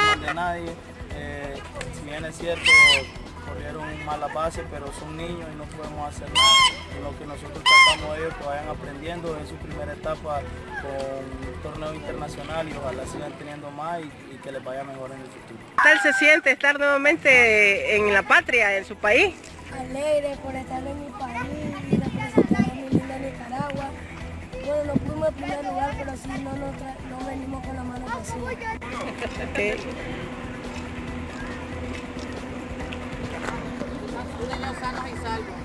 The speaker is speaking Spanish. armas de nadie. Si bien es cierto, corrieron malas bases, pero son niños y no podemos hacer nada. En lo que nosotros tratamos de ellos que vayan aprendiendo en su primera etapa con un torneo internacional y ojalá sigan teniendo más y que les vaya mejor en el futuro. ¿Qué tal se siente estar nuevamente en la patria, en su país? Alegre por estar en mi país y representar a mi linda Nicaragua. Bueno, no fuimos en primer lugar, pero sí no venimos con la mano vacía. Okay. Sanos y salvos.